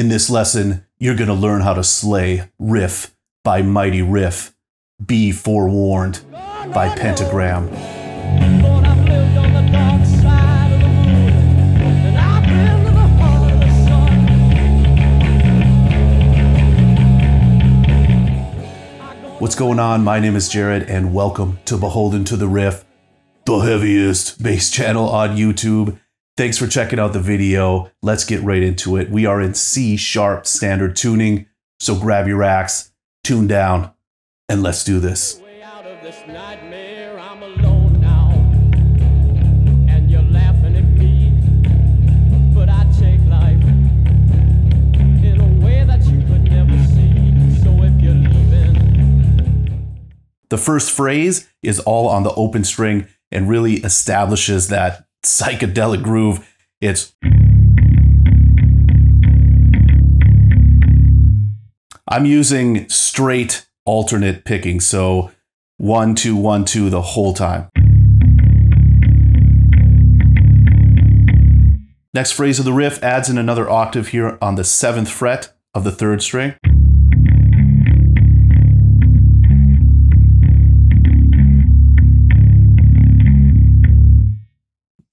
In this lesson, you're going to learn how to slay Riff by Mighty Riff. Be forewarned by Pentagram. What's going on? My name is Jared, and welcome to Beholden to the Riff, the heaviest bass channel on YouTube. Thanks for checking out the video. Let's get right into it. We are in C-sharp standard tuning, so grab your axe, tune down, and let's do this. Way out of this nightmare, I'm alone now, and you're laughing at me, but I take life in a way that you could never see, so if you're leaving. The first phrase is all on the open string and really establishes that psychedelic groove. It's, I'm using straight alternate picking, so 1 2 1 2 the whole time. Next phrase of the riff adds in another octave here on the 7th fret of the 3rd string.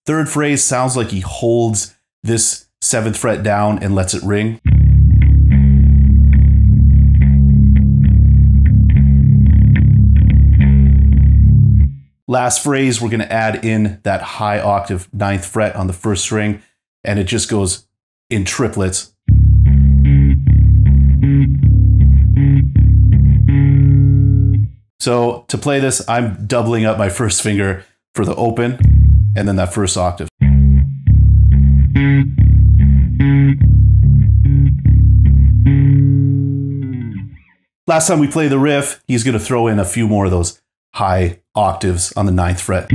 Third phrase sounds like he holds this 7th fret down and lets it ring. Last phrase, we're going to add in that high octave 9th fret on the 1st string, and it just goes in triplets. So to play this, I'm doubling up my first finger for the open, and then that first octave. Last time we play the riff, he's going to throw in a few more of those high octaves on the 9th fret.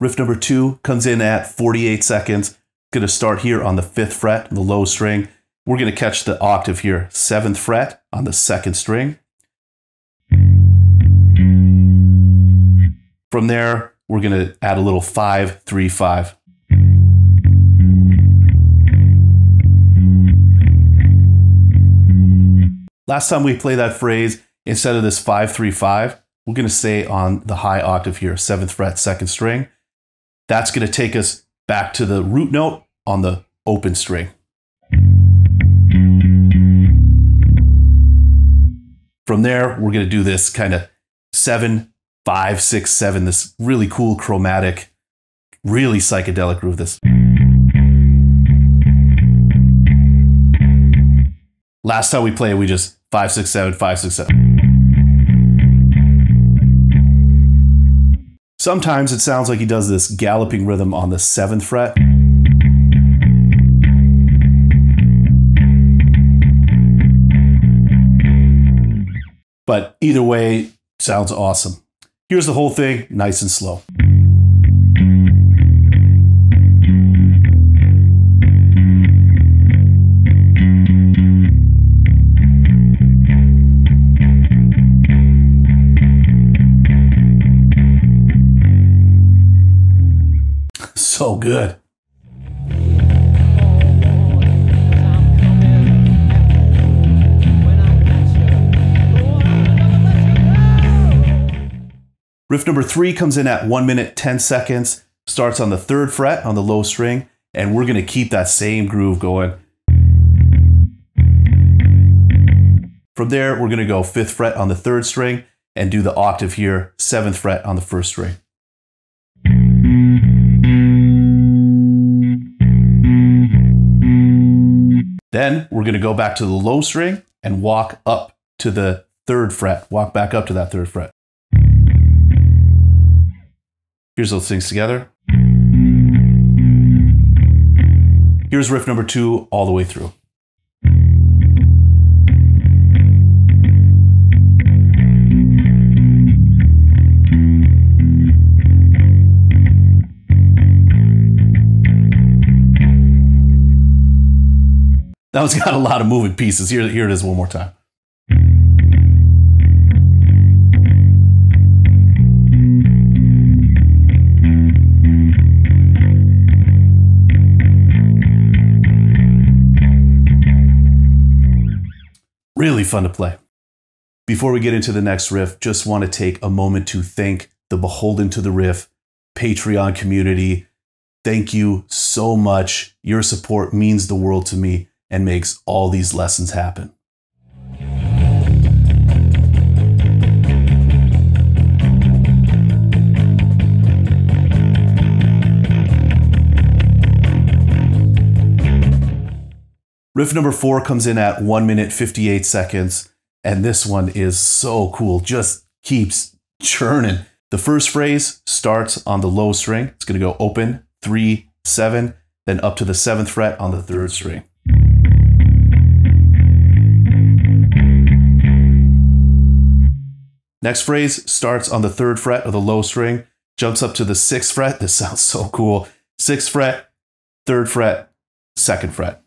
Riff number 2 comes in at 48 seconds. Gonna start here on the 5th fret, the low string. We're gonna catch the octave here, 7th fret on the 2nd string. From there, we're gonna add a little 5 3 5. Last time we play that phrase, instead of this 5 3 5, we're gonna stay on the high octave here, 7th fret, 2nd string. That's going to take us back to the root note on the open string. From there, we're going to do this kind of 7 5 6 7, this really cool chromatic, really psychedelic groove. This last time we played, we just 5 6 7 5 6 7. Sometimes it sounds like he does this galloping rhythm on the 7th fret. But either way, sounds awesome. Here's the whole thing, nice and slow. So good. Riff number 3 comes in at 1 minute 10 seconds, starts on the 3rd fret on the low string, and we're going to keep that same groove going. From there, we're going to go 5th fret on the 3rd string and do the octave here, 7th fret on the 1st string. Then we're going to go back to the low string and walk up to the 3rd fret. Walk back up to that 3rd fret. Here's those things together. Here's riff number 2 all the way through. That one's got a lot of moving pieces. Here it is one more time. Really fun to play. Before we get into the next riff, just want to take a moment to thank the Beholden to the Riff Patreon community. Thank you so much. Your support means the world to me and makes all these lessons happen. Riff number 4 comes in at 1 minute, 58 seconds. And this one is so cool. Just keeps churning. The first phrase starts on the low string. It's going to go open, 3, 7, then up to the 7th fret on the 3rd string. Next phrase starts on the 3rd fret of the low string, jumps up to the 6th fret. This sounds so cool. 6th fret, 3rd fret, 2nd fret.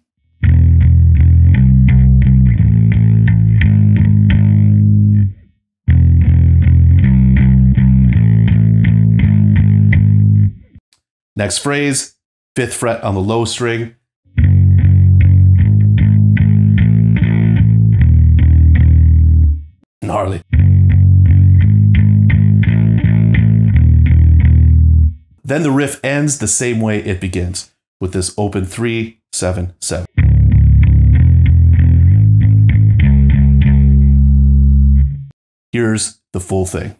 Next phrase, 5th fret on the low string. Gnarly. Then the riff ends the same way it begins, with this open 3, 7, 7. Here's the full thing.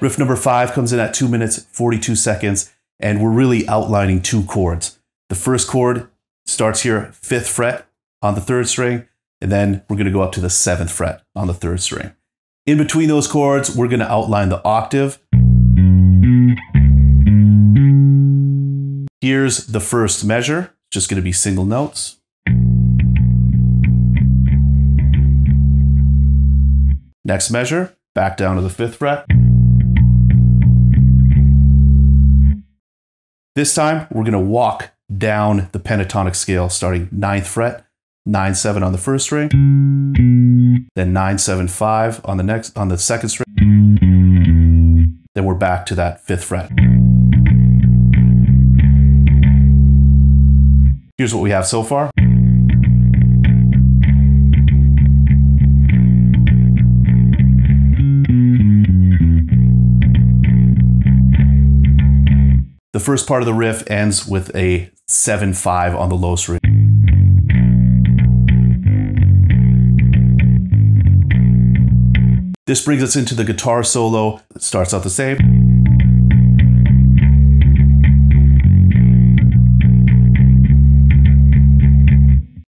Riff number 5 comes in at 2 minutes, 42 seconds, and we're really outlining 2 chords. The first chord starts here, 5th fret on the 3rd string, and then we're going to go up to the 7th fret on the 3rd string. In between those chords, we're going to outline the octave. Here's the first measure, just going to be single notes. Next measure, back down to the 5th fret. This time, we're going to walk down the pentatonic scale, starting 9th fret, 9-7 on the 1st string, then 9-7-5 on the 2nd string, then we're back to that 5th fret. Here's what we have so far. The first part of the riff ends with a 7-5 on the low string. This brings us into the guitar solo. It starts out the same.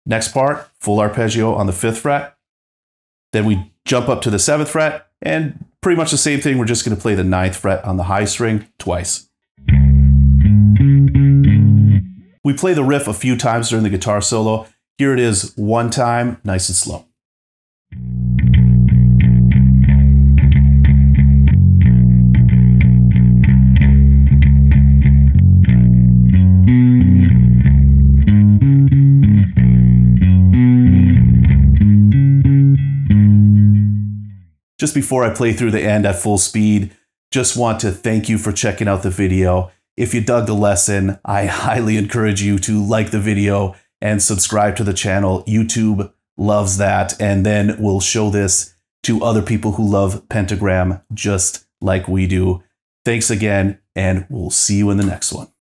Next part, full arpeggio on the 5th fret. Then we jump up to the 7th fret, and pretty much the same thing. We're just going to play the 9th fret on the high string twice. We play the riff a few times during the guitar solo. Here it is one time, nice and slow. Just before I play through the end at full speed, just want to thank you for checking out the video. If you dug the lesson, I highly encourage you to like the video and subscribe to the channel. YouTube loves that, and then we'll show this to other people who love Pentagram just like we do. Thanks again, and we'll see you in the next one.